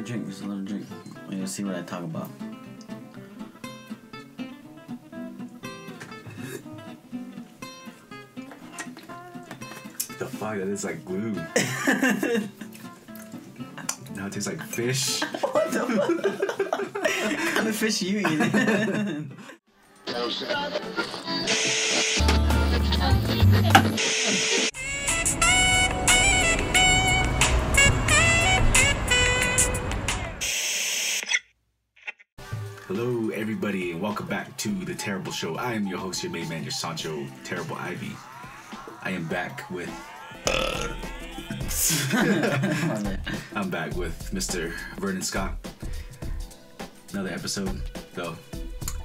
a drink, just a little drink. You'll see what I talk about. The fuck, that is like glue. Now it tastes like fish. What the fuck? What kind of fish are you eating? Hello everybody and welcome back to The Terrible Show. I am your host, your main man, your Sancho, Terrible Ivy. I am back with... I'm back with Mr. Vernon Scott. Another episode, so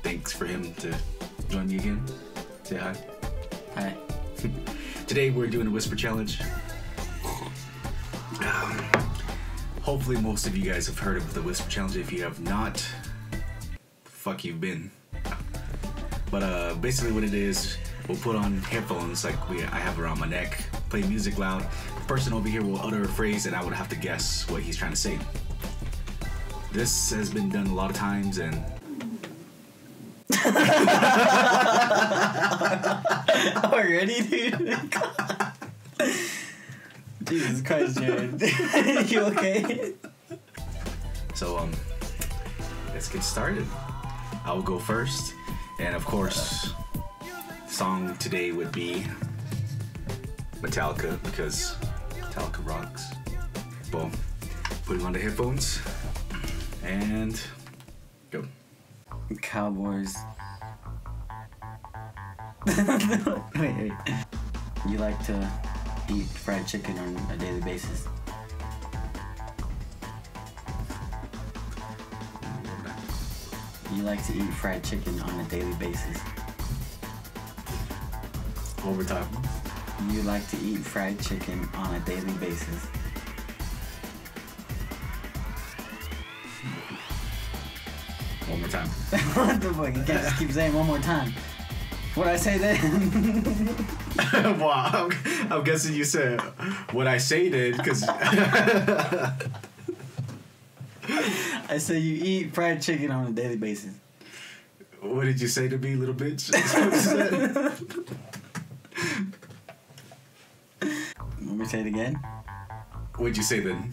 thanks for him to join me again. Say hi. Hi. Today we're doing a whisper challenge. Hopefully most of you guys have heard of the whisper challenge. If you have not, fuck you've been. But basically what it is, we'll put on headphones like I have around my neck, play music loud. The person over here will utter a phrase and I would have to guess what he's trying to say. This has been done a lot of times and... Already, dude? Jesus Christ, Jared. You okay? So, let's get started. I will go first. And, of course, the song today would be Metallica, because Metallica rocks. Boom. Putting on the headphones. And go. Cowboys. Wait. You like to eat fried chicken on a daily basis? You like to eat fried chicken on a daily basis? Overtime. You like to eat fried chicken on a daily basis? One more time. What the fuck? You can't just keep saying one more time. What I say then? Wow, I'm guessing you said what I say then, because I say you eat fried chicken on a daily basis. What did you say to me, little bitch? Let me say it again. What'd you say then?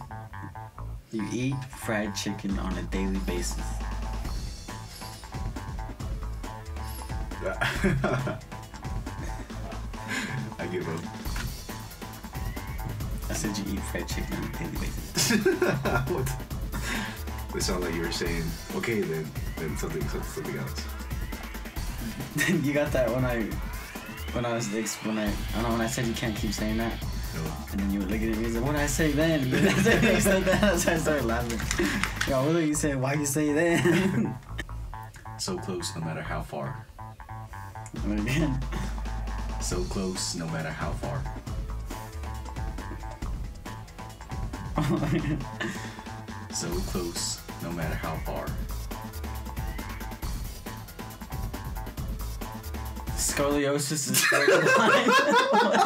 You eat fried chicken on a daily basis. I give up. I said you eat fried chicken on a daily basis. What? It sounded like you were saying, okay, then something else. Then you got that when I said you can't keep saying that. No. And then you were looking at me and said, what did I say then? Then you said that, that's why I started laughing. Yo, what did you say? Why you say then? So close, no matter how far. And again. So close, no matter how far. So close, no matter how far. Scoliosis is straight line. What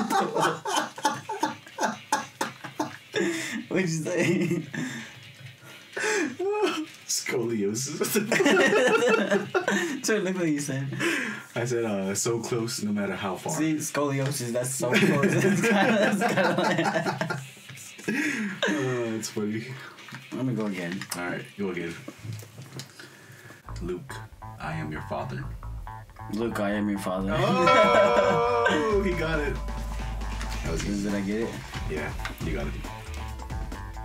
the fuck? What'd you say? Scoliosis. So look what you said. I said, so close, no matter how far. See, scoliosis, that's so close. That's kind of like that. That's funny. Let me go again. Alright, go again. Luke, I am your father. Luke, I am your father. Oh, he got it. That was good. Did I get it? Yeah, you got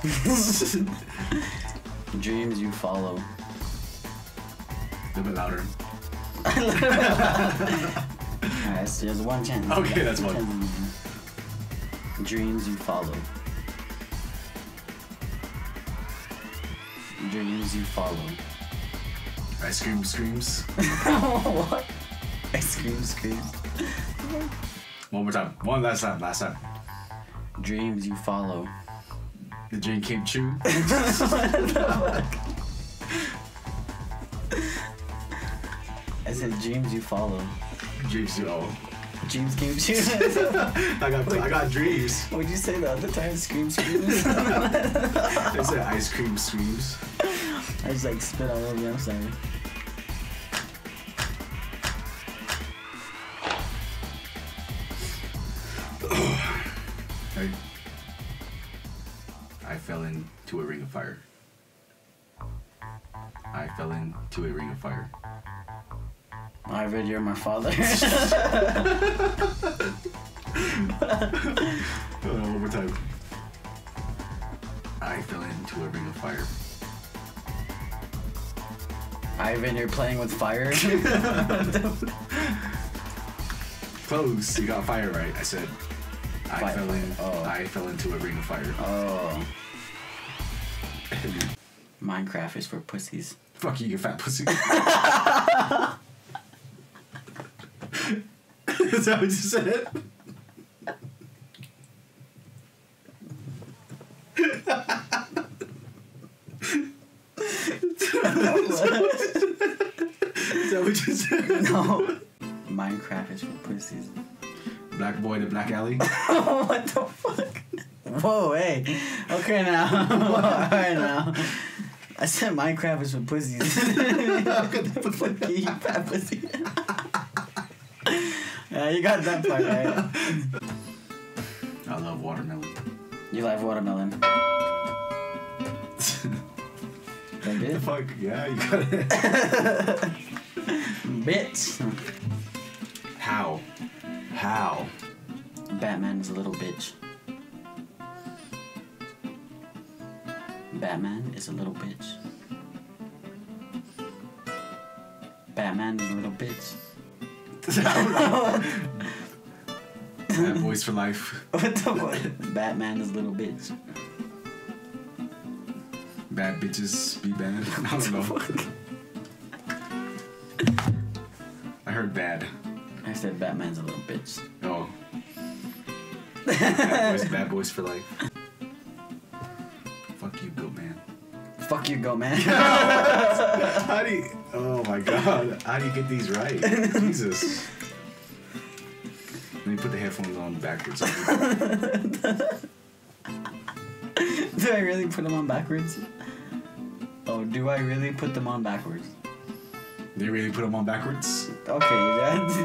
it. Dreams you follow. A little bit louder. Alright, so there's one chance. Okay, yeah, that's one. Dreams you follow. Dreams you follow. Ice cream screams. What? Ice cream screams. One more time. One last time. Last time. Dreams you follow. The dream came true. What the fuck? I said dreams you follow. Dreams you follow. Dreams came true. I got dreams. What would you say the other time? Scream screams? I said ice cream screams. I just like spit all over me, I'm sorry. I fell into a ring of fire. I fell into a ring of fire. I read you're my father. One more time. I fell into a ring of fire. Ivan, you're playing with fire. Close. You got fire right. I said. I fell into a ring of fire. Oh. Minecraft is for pussies. Fuck you, you fat pussy. Is that what you said? No. Minecraft is for pussies. Black boy to Black Alley. What the fuck? Whoa, hey. Okay now. Alright now. I said Minecraft is for pussies. Fuck you, you fat pussy. Yeah, you got that part right. I love watermelon. You love watermelon. That did? The fuck? Yeah, you got it. Bitch. How? Batman's a little bitch. Batman is a little bitch. Batman is a little bitch. Bad boys for life. What the fuck? Batman is a little bitch. Bad bitches be bad. I don't know. Fuck? I heard bad. I said Batman's a little bitch. Oh. Bad boys for life. Fuck you, goat man. Fuck you, goat man. No, how do you... Oh my god. How do you get these right? Jesus. Let me put the headphones on backwards. Do I really put them on backwards? Oh, do I really put them on backwards? They really put them on backwards? Okay, that's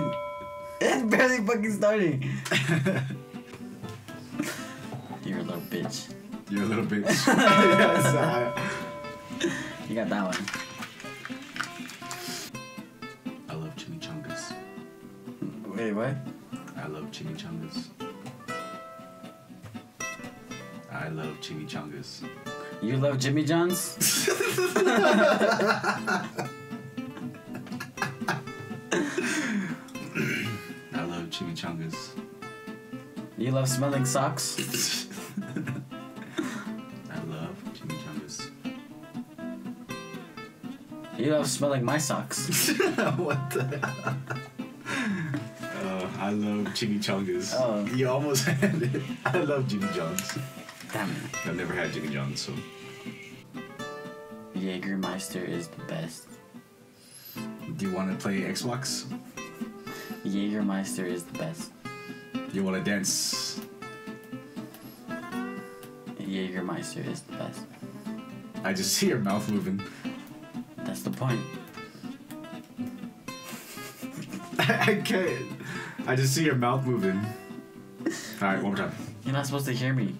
barely fucking starting. You're a little bitch. You're a little bitch. Yes, you got that one. I love chimichangas. Wait, what? I love chimichangas. I love chimichangas. You love Jimmy John's? I love chimichangas. You love smelling socks? I love chimichangas. You love smelling my socks. What the hell? I love chimichangas. Oh. You almost had it. I love Jimmy John's. Damn it. I've never had Jimmy John's, so. Jägermeister is the best. Do you want to play Xbox? Jägermeister is the best. You want to dance? Jägermeister is the best. I just see your mouth moving. That's the point. I can't. I just see your mouth moving. Alright, one more time. You're not supposed to hear me.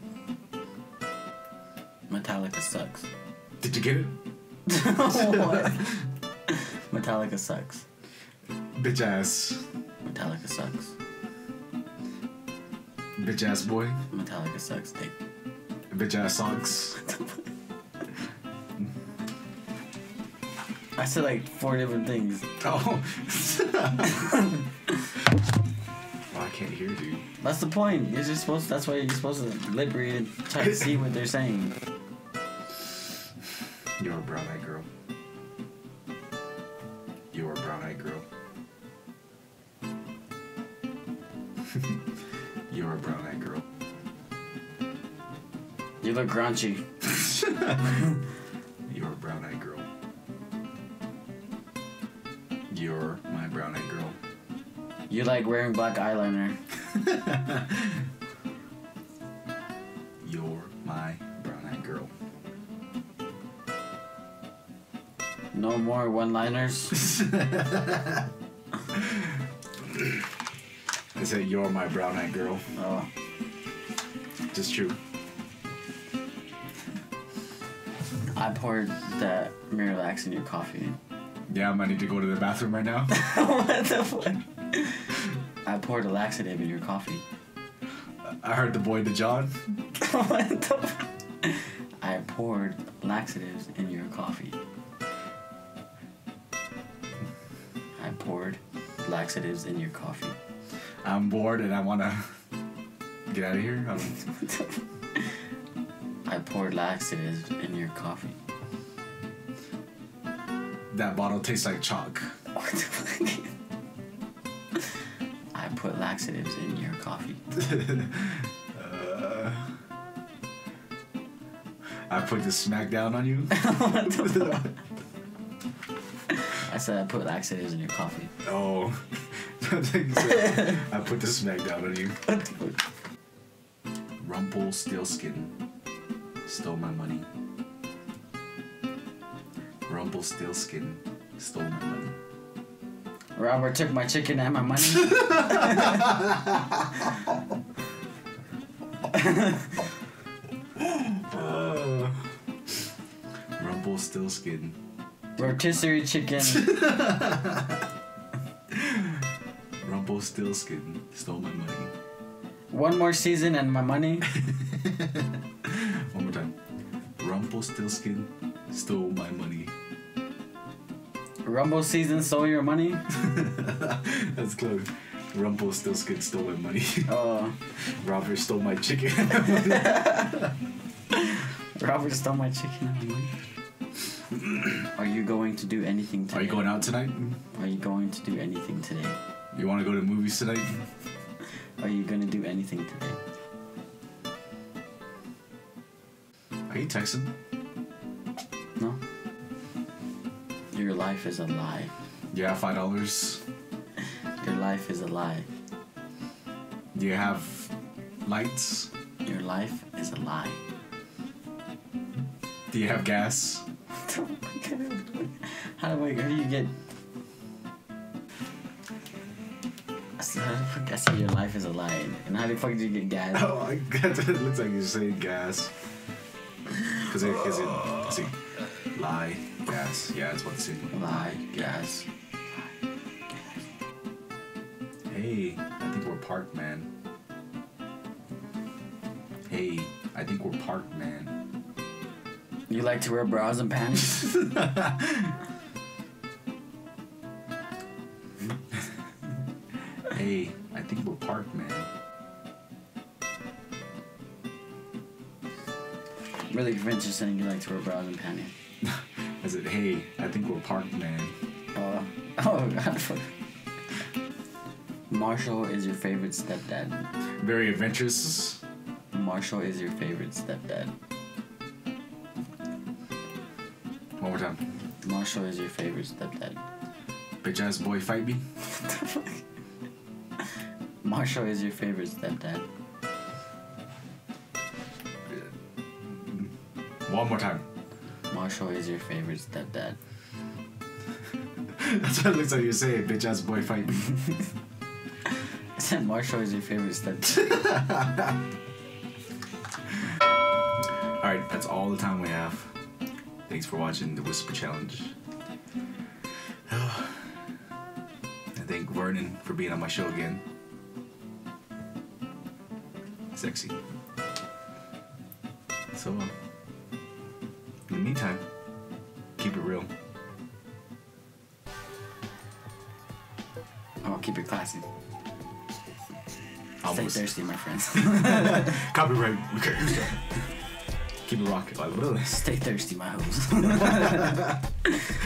Metallica sucks. Did you get it? What? Metallica sucks. Bitch ass. Metallica sucks. Bitch ass boy. Metallica sucks dick. Bitch ass socks. I said like 4 different things. Oh. Well, I can't hear you. That's the point. You're just supposed. That's why you're supposed to deliberate and try to see what they're saying. You're a brown-eyed girl. You're a brown-eyed girl. You're a brown-eyed girl. You look raunchy. You're a brown-eyed girl. You're my brown-eyed girl. You like wearing black eyeliner. You're my brown-eyed girl. No more one-liners. I said, you're my brown-eyed girl. Oh. It's true. I poured that Miralax in your coffee. Yeah, I might need to go to the bathroom right now. What the fuck? I poured a laxative in your coffee. I heard the boy to John. What the fuck? I poured laxatives in your coffee. I poured laxatives in your coffee. I'm bored and I want to get out of here. I poured laxatives in your coffee. That bottle tastes like chalk. What the fuck? I put laxatives in your coffee. I put the smack down on you. What the fuck? I said I put laxatives in your coffee. Oh. I put the smack down on you. What the fuck? Rumpelstiltskin stole my money. Rumpelstiltskin stole my money. Robert took my chicken and my money. Rumpelstiltskin. Rotisserie chicken. Rumpelstiltskin stole my money. One more season and my money. One more time. Rumpelstiltskin stole my money. Rumble season stole your money? That's close. Rumpelstiltskin stole my money. Oh. Robert stole my chicken. Robert stole my chicken and my money. Are you going to do anything today? Are you going out tonight? Are you going to do anything today? You want to go to movies tonight? Are you going to do anything today? Are you texting? No. Your life is a lie. Yeah, $5. Your life is a lie. Do you have lights? Your life is a lie. Do you have gas? How do you get... I said your life is a lie. And how the fuck did you get gas? Oh, I got it. It looks like you're saying gas. Because it's a lie, gas. Yeah, that's what it's saying. Lie, gas. Lie, gas. Hey, I think we're parked, man. Hey, I think we're parked, man. You like to wear bras and panties? Hey, I think we're parked, man. Really convinced you're saying you like to wear bras and panties. I said, hey, I think we're parked, man. Oh, God. Marshall is your favorite stepdad. Very adventurous. Marshall is your favorite stepdad. One more time. Marshall is your favorite stepdad. Bitch ass boy, fight me. What the fuck? Marshall is your favorite stepdad. One more time. Marshall is your favorite stepdad. That's what it looks like you're saying, bitch ass boy fight me. I said Marshall is your favorite stepdad. Alright, that's all the time we have. Thanks for watching the Whisper Challenge. And thank Vernon for being on my show again. Sexy. So, in the meantime, keep it real. Oh, keep it classy. Almost. Stay thirsty, my friends. Copyright. Okay. Keep it rocking. Stay thirsty, my hoes.